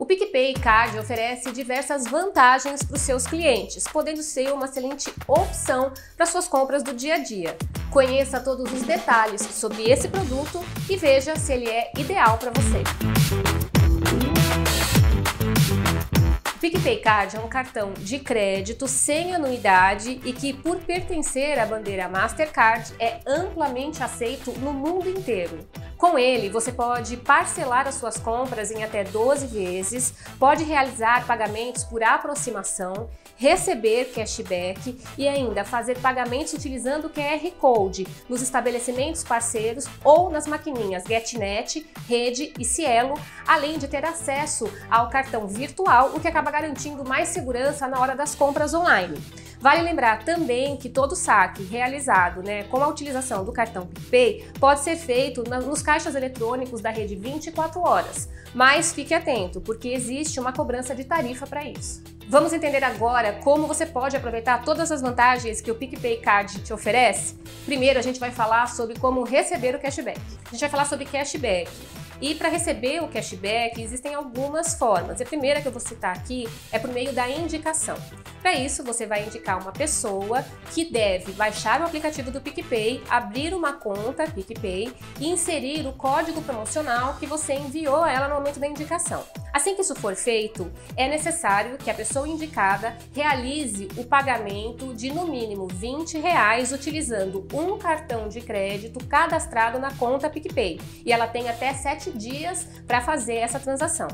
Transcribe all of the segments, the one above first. O PicPay Card oferece diversas vantagens para os seus clientes, podendo ser uma excelente opção para suas compras do dia a dia. Conheça todos os detalhes sobre esse produto e veja se ele é ideal para você. O PicPay Card é um cartão de crédito sem anuidade e que, por pertencer à bandeira Mastercard, é amplamente aceito no mundo inteiro. Com ele, você pode parcelar as suas compras em até 12 vezes, pode realizar pagamentos por aproximação, receber cashback e ainda fazer pagamentos utilizando o QR Code nos estabelecimentos parceiros ou nas maquininhas GetNet, Rede e Cielo, além de ter acesso ao cartão virtual, o que acaba garantindo mais segurança na hora das compras online. Vale lembrar também que todo saque realizado com a utilização do cartão PicPay pode ser feito nos caixas eletrônicos da rede 24 horas, mas fique atento, porque existe uma cobrança de tarifa para isso. Vamos entender agora como você pode aproveitar todas as vantagens que o PicPay Card te oferece? Primeiro, a gente vai falar sobre como receber o cashback. A gente vai falar sobre cashback. E para receber o cashback existem algumas formas. A primeira que eu vou citar aqui é por meio da indicação. Para isso, você vai indicar uma pessoa que deve baixar o aplicativo do PicPay, abrir uma conta PicPay e inserir o código promocional que você enviou a ela no momento da indicação. Assim que isso for feito, é necessário que a pessoa indicada realize o pagamento de no mínimo R$20 utilizando um cartão de crédito cadastrado na conta PicPay, e ela tem até 7 dias para fazer essa transação.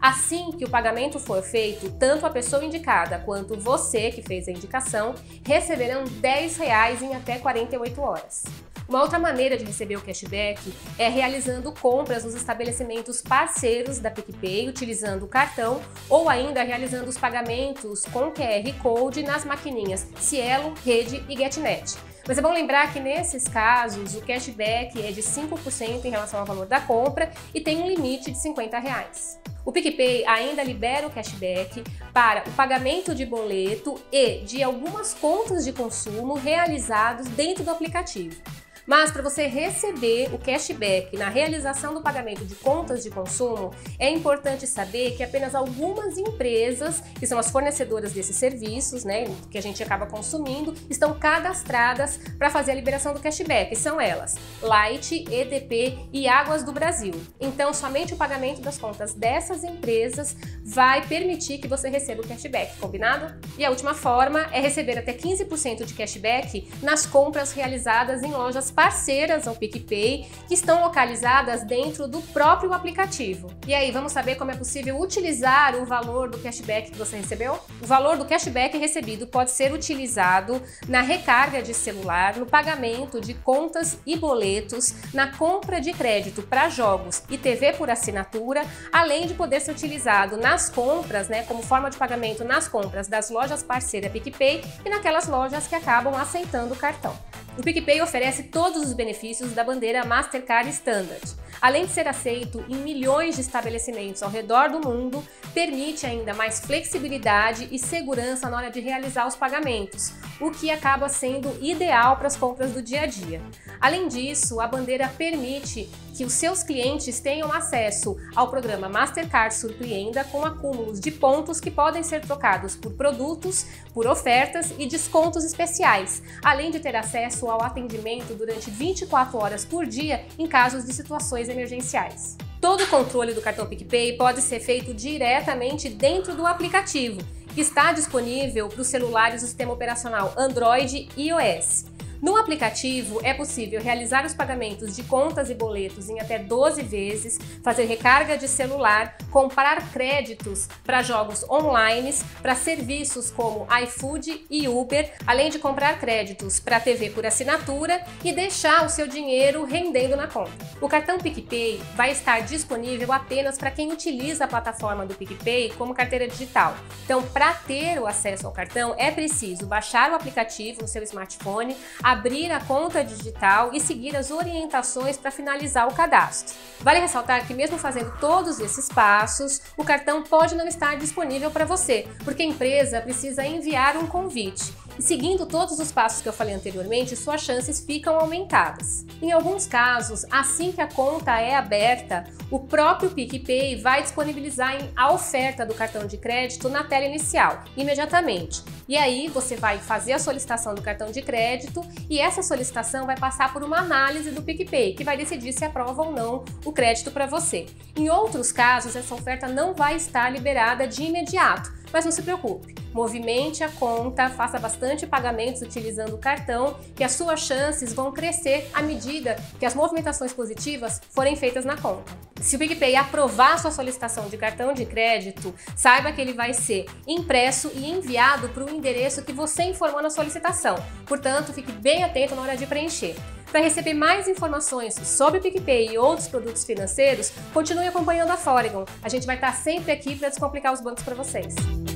Assim que o pagamento for feito, tanto a pessoa indicada quanto você que fez a indicação receberão R$10 em até 48 horas. Uma outra maneira de receber o cashback é realizando compras nos estabelecimentos parceiros da PicPay, utilizando o cartão, ou ainda realizando os pagamentos com QR Code nas maquininhas Cielo, Rede e GetNet. Mas é bom lembrar que nesses casos o cashback é de 5% em relação ao valor da compra e tem um limite de R$50. O PicPay ainda libera o cashback para o pagamento de boleto e de algumas contas de consumo realizados dentro do aplicativo. Mas para você receber o cashback na realização do pagamento de contas de consumo, é importante saber que apenas algumas empresas, que são as fornecedoras desses serviços, que a gente acaba consumindo, estão cadastradas para fazer a liberação do cashback. São elas: Light, EDP e Águas do Brasil. Então, somente o pagamento das contas dessas empresas vai permitir que você receba o cashback, combinado? E a última forma é receber até 15% de cashback nas compras realizadas em lojas parceiras ao PicPay, que estão localizadas dentro do próprio aplicativo. E aí, vamos saber como é possível utilizar o valor do cashback que você recebeu? O valor do cashback recebido pode ser utilizado na recarga de celular, no pagamento de contas e boletos, na compra de crédito para jogos e TV por assinatura, além de poder ser utilizado nas compras, como forma de pagamento nas compras das lojas parceiras PicPay e naquelas lojas que acabam aceitando o cartão. O PicPay oferece todos os benefícios da bandeira Mastercard Standard. Além de ser aceito em milhões de estabelecimentos ao redor do mundo, permite ainda mais flexibilidade e segurança na hora de realizar os pagamentos, o que acaba sendo ideal para as compras do dia a dia. Além disso, a bandeira permite que os seus clientes tenham acesso ao programa Mastercard Surpreenda, com acúmulos de pontos que podem ser trocados por produtos, por ofertas e descontos especiais, além de ter acesso ao atendimento durante 24 horas por dia em casos de situações emergenciais. Todo o controle do cartão PicPay pode ser feito diretamente dentro do aplicativo, que está disponível para os celulares do sistema operacional Android e iOS. No aplicativo é possível realizar os pagamentos de contas e boletos em até 12 vezes, fazer recarga de celular, comprar créditos para jogos online, para serviços como iFood e Uber, além de comprar créditos para TV por assinatura e deixar o seu dinheiro rendendo na conta. O cartão PicPay vai estar disponível apenas para quem utiliza a plataforma do PicPay como carteira digital. Então, para ter o acesso ao cartão, é preciso baixar o aplicativo no seu smartphone, abrir a conta digital e seguir as orientações para finalizar o cadastro. Vale ressaltar que mesmo fazendo todos esses passos, o cartão pode não estar disponível para você, porque a empresa precisa enviar um convite. E seguindo todos os passos que eu falei anteriormente, suas chances ficam aumentadas. Em alguns casos, assim que a conta é aberta, o próprio PicPay vai disponibilizar a oferta do cartão de crédito na tela inicial, imediatamente. E aí você vai fazer a solicitação do cartão de crédito e essa solicitação vai passar por uma análise do PicPay, que vai decidir se aprova ou não o crédito para você. Em outros casos, essa oferta não vai estar liberada de imediato, mas não se preocupe. Movimente a conta, faça bastante pagamentos utilizando o cartão, que as suas chances vão crescer à medida que as movimentações positivas forem feitas na conta. Se o PicPay aprovar sua solicitação de cartão de crédito, saiba que ele vai ser impresso e enviado para o endereço que você informou na solicitação. Portanto, fique bem atento na hora de preencher. Para receber mais informações sobre o PicPay e outros produtos financeiros, continue acompanhando a Foregon. A gente vai estar sempre aqui para descomplicar os bancos para vocês.